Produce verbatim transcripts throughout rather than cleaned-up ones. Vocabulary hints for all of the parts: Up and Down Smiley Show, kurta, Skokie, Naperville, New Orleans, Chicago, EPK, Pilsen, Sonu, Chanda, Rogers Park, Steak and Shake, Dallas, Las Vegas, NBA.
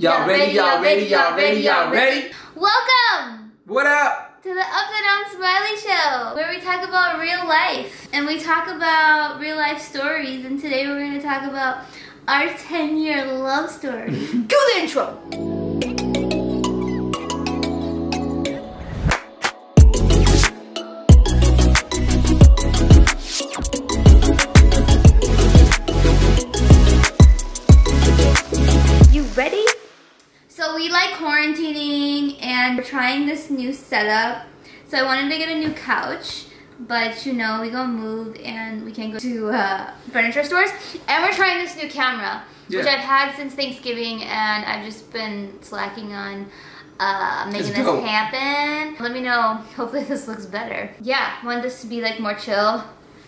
Y'all ready? Y'all ready? Y'all ready? Y'all ready? Welcome! What up? To the Up and Down Smiley Show, where we talk about real life. And we talk about real life stories. And today we're going to talk about our ten year love story. Do the intro! Quarantining and we're trying this new setup, so I wanted to get a new couch, but you know, we gonna move and we can't go to uh, furniture stores, and we're trying this new camera, yeah. which I've had since Thanksgiving, and I've just been slacking on uh, making this happen. Let me know, hopefully this looks better. Yeah, I want this to be like more chill.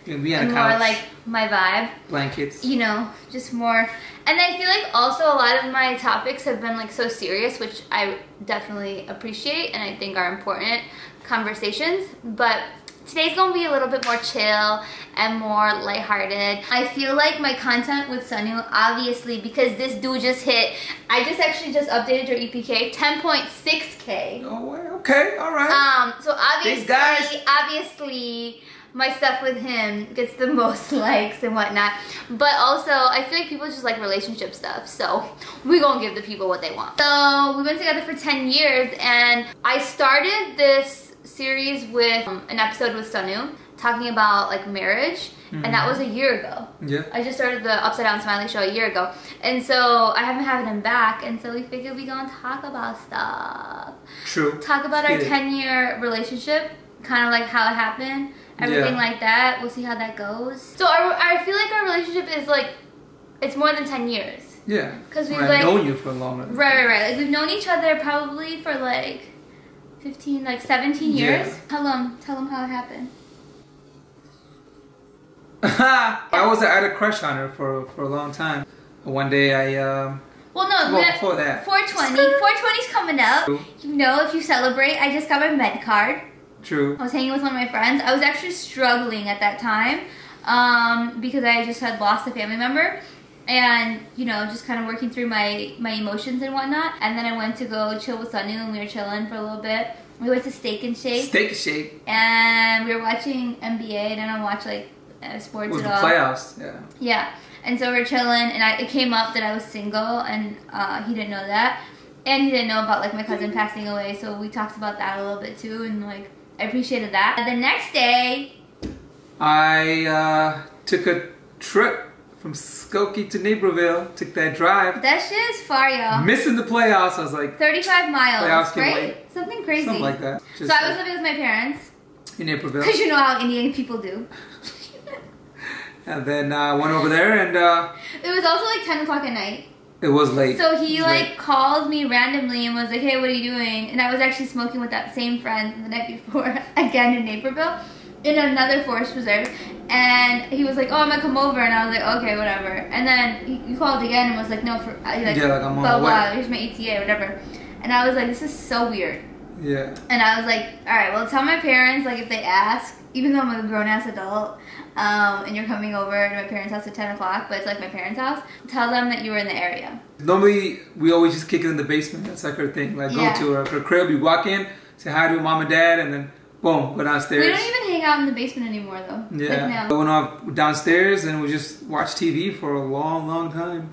Be on a couch. More like my vibe. Blankets. You know, just more. And I feel like also a lot of my topics have been like so serious, which I definitely appreciate and I think are important conversations. But today's gonna be a little bit more chill and more lighthearted. I feel like my content with Sonu, obviously, because this dude just hit, I just actually just updated your E P K, ten point six K. Oh, okay, all right. Um, so obviously, Thanks, guys. obviously, my stuff with him gets the most likes and whatnot, but also I feel like people just like relationship stuff, so we're gonna give the people what they want. So we've been together for ten years, and I started this series with um, an episode with Sonu talking about like marriage, mm-hmm. and that was a year ago. Yeah, I just started the Upside Down Smiley Show a year ago, and so I haven't had him back, and so we figured we gonna talk about stuff. True. Talk about Let's our ten year relationship, kind of like how it happened. Everything yeah. like that. We'll see how that goes. So our, I feel like our relationship is like, it's more than ten years. Yeah. Because we've like, known you for a long time. Right, right, right. Like we've known each other probably for like fifteen, like seventeen years. Yeah. Tell them, tell them how it happened. I was, I had a crush on her for, for a long time. One day I, um... Well, no, well, before that. four twenty. four twenty's coming up. True. You know, if you celebrate, I just got my med card. True. I was hanging with one of my friends. I was actually struggling at that time um, because I just had lost a family member, and you know, just kind of working through my my emotions and whatnot. And then I went to go chill with Sonu, and we were chilling for a little bit. We went to Steak and Shake. Steak and Shake. And we were watching N B A, and I don't watch like sports at all. Playoffs, yeah. Yeah, and so we were chilling, and I, it came up that I was single, and uh, he didn't know that, and he didn't know about like my cousin passing away. So we talked about that a little bit too, and like. I appreciated that. The next day, I uh, took a trip from Skokie to Naperville. Took that drive. That shit is far, y'all. Missing the playoffs. I was like thirty-five miles, playoffs came right? Late. Something crazy. Something like that. Just so I was living with my parents in Naperville. Because you know how Indian people do. And then I uh, went over there, and uh, it was also like ten o'clock at night. It was late. So he like late. called me randomly and was like, hey, what are you doing? And I was actually smoking with that same friend the night before, again in Naperville, in another forest reserve. And he was like, oh, I'm gonna come over. And I was like, okay, whatever. And then he, he called again and was like, no, for, he like, yeah, like I'm blah, blah, here's my E T A, whatever. And I was like, this is so weird. Yeah. And I was like, all right, well, tell my parents, like, if they ask, even though I'm a grown-ass adult, um, and you're coming over to my parents' house at ten o'clock, but it's like my parents' house, tell them that you were in the area. Normally, we always just kick it in the basement. That's like her thing. Like, yeah. go to her, her crib, you walk in, say hi to her mom and dad, and then boom, go downstairs. We don't even hang out in the basement anymore, though. Yeah. Like now. I went off downstairs, and we just watched T V for a long, long time.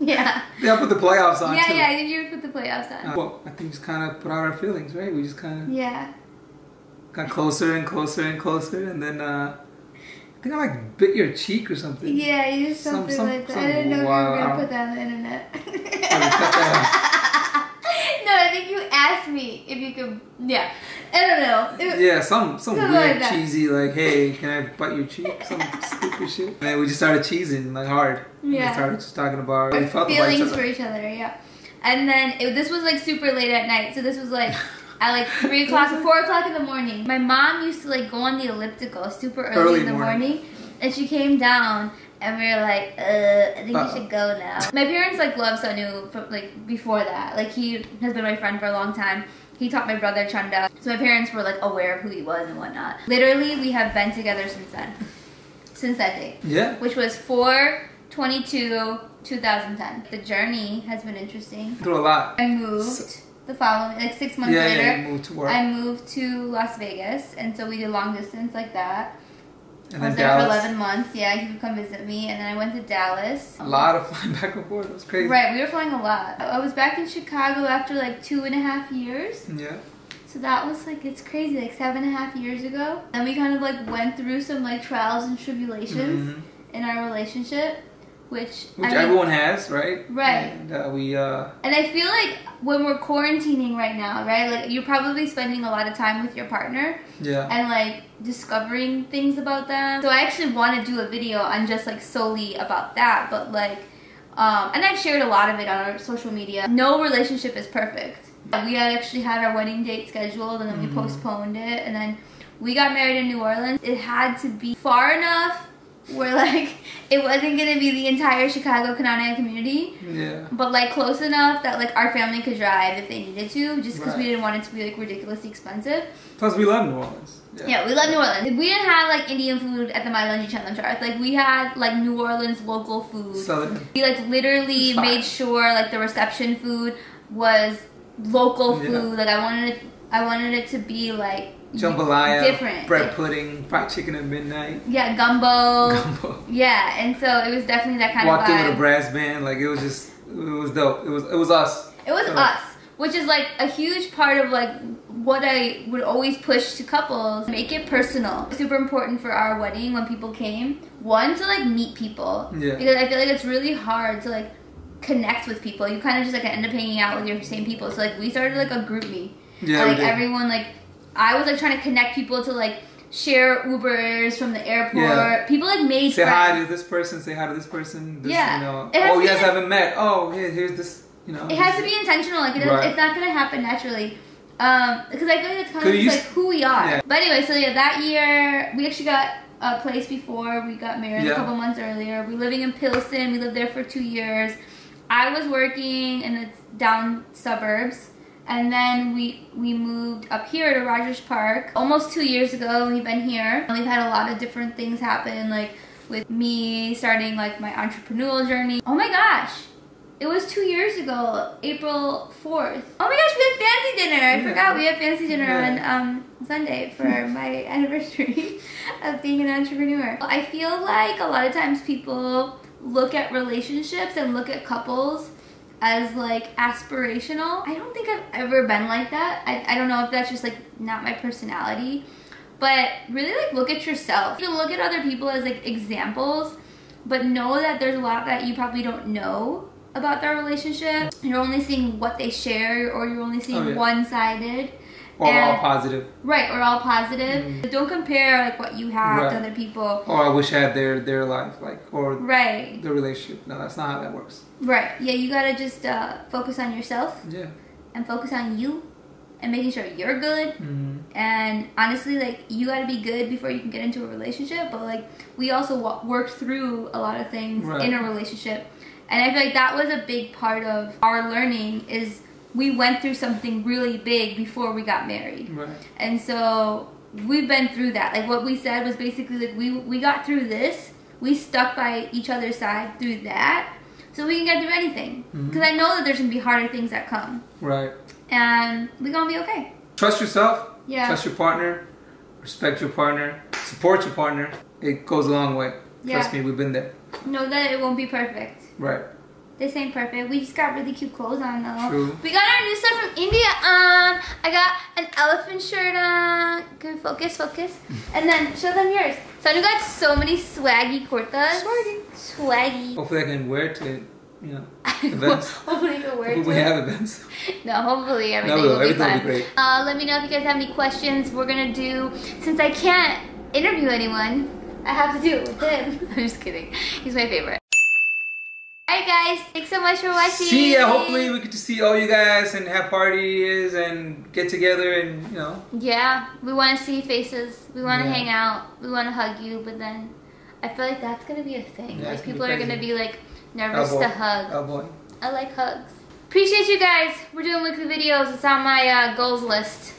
Yeah. Yeah, put the playoffs on, Yeah, too. yeah, I think you put the playoffs on. Uh, well, I think just kind of put out our feelings, right? We just kind of... Yeah. Got closer and closer and closer, and then uh, I think I like bit your cheek or something. Yeah, you just something some, like that. Some, I didn't know wow. you were gonna put that on the internet. No, I think you asked me if you could. Yeah, I don't know. It, yeah, some some weird like cheesy like, hey, can I bite your cheek? Some stupid shit. And we just started cheesing like hard. Yeah. We started just talking about our felt feelings about each for each other. Yeah, and then it, this was like super late at night, so this was like. At like three o'clock, four o'clock in the morning. My mom used to like go on the elliptical super early, early in the morning. morning. And she came down and we were like, uh, I think uh -oh. you should go now. My parents like love Sonu from like before that. Like he has been my friend for a long time. He taught my brother Chanda. So my parents were like aware of who he was and whatnot. Literally we have been together since then. Since that day. Yeah. Which was four twenty-two two thousand ten. The journey has been interesting. Through a lot. I moved so, the following, like six months yeah, later. Yeah, you moved to work. I moved to Las Vegas, and so we did long distance like that. And I was there for eleven months. Yeah, he would come visit me, and then I went to Dallas. A lot of flying back and forth. It was crazy. Right, we were flying a lot. I was back in Chicago after like two and a half years. Yeah. So that was like, it's crazy, like seven and a half years ago. And we kind of like went through some like trials and tribulations mm-hmm. in our relationship. Which, Which I mean, everyone has, right? Right. And uh, we. Uh, and I feel like when we're quarantining right now, right? Like you're probably spending a lot of time with your partner. Yeah. And like discovering things about them. So I actually want to do a video on just like solely about that, but like, um, and I've shared a lot of it on our social media. No relationship is perfect. We had actually had our wedding date scheduled, and then mm-hmm. we postponed it, and then we got married in New Orleans. It had to be far enough. Where like it wasn't gonna be the entire Chicago Kanana community, yeah. But like close enough that like our family could drive if they needed to, just because right. we didn't want it to be like ridiculously expensive. Plus, we love New Orleans. Yeah, yeah we love New Orleans. We didn't have like Indian food at the My Lunch Challenge Chart. Like we had like New Orleans local food. Southern. We like literally made sure like the reception food was local yeah. food. Like I wanted it, I wanted it to be like. Jambalaya, different. bread pudding, fried chicken at midnight. Yeah, gumbo. Gumbo. Yeah, and so it was definitely that kind Walked of vibe. Walked in with a brass band, like it was just, it was dope. It was, it was us. It was so. us, which is like a huge part of like what I would always push to couples. Make it personal. Super important for our wedding when people came. One, to like meet people. Yeah. Because I feel like it's really hard to like connect with people. You kind of just like end up hanging out with your same people. So like we started like a group meet. Yeah. Like everyone like. I was like trying to connect people to like share Ubers from the airport. Yeah. People like made say friends. hi to this person. Say hi to this person. This, yeah. You know, oh, you guys haven't met. Oh, here, here's this. You know. It has to be intentional. Like it right. is, it's not gonna happen naturally. Um, because I feel like it's kind Could of just, like who we are. Yeah. But anyway, so yeah, that year we actually got a place before we got married yeah. a couple months earlier. We were living in Pilsen. We lived there for two years. I was working in the down suburbs. And then we, we moved up here to Rogers Park almost two years ago. We've been here. We've had a lot of different things happen, like with me starting like my entrepreneurial journey. Oh my gosh, it was two years ago, April fourth. Oh my gosh, we had fancy dinner. I yeah. forgot we had fancy dinner yeah. on um, Sunday for my anniversary of being an entrepreneur. I feel like a lot of times people look at relationships and look at couples as like aspirational. I don't think I've ever been like that. I, I don't know if that's just like not my personality, but really like look at yourself. You can look at other people as like examples, but know that there's a lot that you probably don't know about their relationship. You're only seeing what they share, or you're only seeing oh, yeah. one-sided. Or and, all positive. Right, or all positive. Mm. Don't compare like what you have right. to other people. Or I wish I had their their life, like or right. the relationship. No, that's not how that works. Right. Yeah, you gotta just uh, focus on yourself. Yeah. And focus on you, and making sure you're good. Mm. And honestly, like you gotta be good before you can get into a relationship. But like we also w worked through a lot of things right. in a relationship, and I feel like that was a big part of our learning is. We went through something really big before we got married. Right. And so we've been through that. Like what we said was basically like we, we got through this. We stuck by each other's side through that. So we can get through anything. Because mm-hmm. I know that there's going to be harder things that come. Right. And we're going to be okay. Trust yourself. Yeah. Trust your partner. Respect your partner. Support your partner. It goes a long way. Yeah. Trust me, we've been there. Know that it won't be perfect. Right. This ain't perfect. We just got really cute clothes on though. True. We got our new stuff from India on. I got an elephant shirt on. Can we focus, focus? And then show them yours. Sonu got so many swaggy kurtas. Swaggy. Swaggy. Hopefully I can wear it to, you know, events. Hopefully you can wear it to. We have events. No, hopefully everything no, will, everything be, will be great. Uh, let me know if you guys have any questions. We're going to do, since I can't interview anyone, I have to do it with him. I'm just kidding. He's my favorite. Alright guys, thanks so much for watching. See ya, hopefully we get to see all you guys and have parties and get together and, you know. Yeah, we want to see faces, we want to yeah. hang out, we want to hug you, but then I feel like that's going to be a thing. Yeah, like people are going to be like nervous oh, to hug. Oh boy. I like hugs. Appreciate you guys. We're doing weekly videos. It's on my uh, goals list.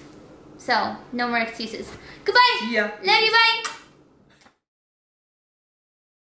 So, no more excuses. Goodbye. See ya. Love you, bye.